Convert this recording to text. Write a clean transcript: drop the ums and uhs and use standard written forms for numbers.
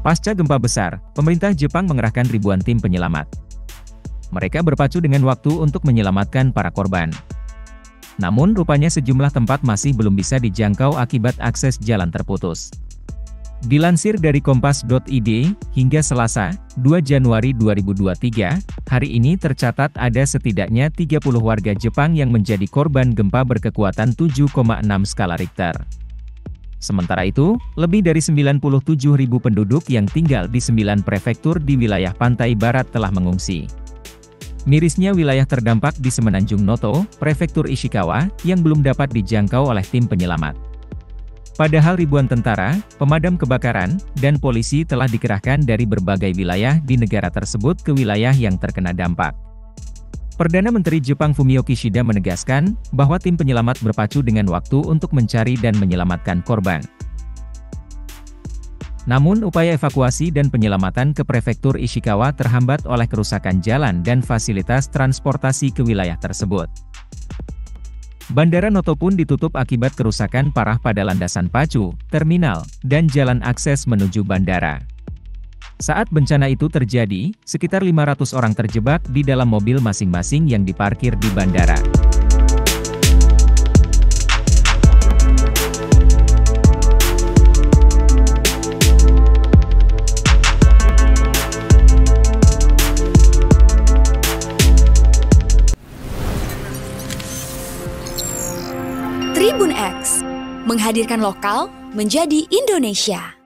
Pasca gempa besar, pemerintah Jepang mengerahkan ribuan tim penyelamat. Mereka berpacu dengan waktu untuk menyelamatkan para korban. Namun rupanya sejumlah tempat masih belum bisa dijangkau akibat akses jalan terputus. Dilansir dari kompas.id, hingga Selasa, 2 Januari 2023, hari ini tercatat ada setidaknya 30 warga Jepang yang menjadi korban gempa berkekuatan 7,6 skala Richter. Sementara itu, lebih dari 97.000 penduduk yang tinggal di 9 prefektur di wilayah pantai barat telah mengungsi. Mirisnya wilayah terdampak di Semenanjung Noto, Prefektur Ishikawa, yang belum dapat dijangkau oleh tim penyelamat. Padahal ribuan tentara, pemadam kebakaran, dan polisi telah dikerahkan dari berbagai wilayah di negara tersebut ke wilayah yang terkena dampak. Perdana Menteri Jepang Fumio Kishida menegaskan bahwa tim penyelamat berpacu dengan waktu untuk mencari dan menyelamatkan korban. Namun upaya evakuasi dan penyelamatan ke Prefektur Ishikawa terhambat oleh kerusakan jalan dan fasilitas transportasi ke wilayah tersebut. Bandara Noto pun ditutup akibat kerusakan parah pada landasan pacu, terminal, dan jalan akses menuju bandara. Saat bencana itu terjadi, sekitar 500 orang terjebak di dalam mobil masing-masing yang diparkir di bandara. Tribun X, menghadirkan lokal menjadi Indonesia.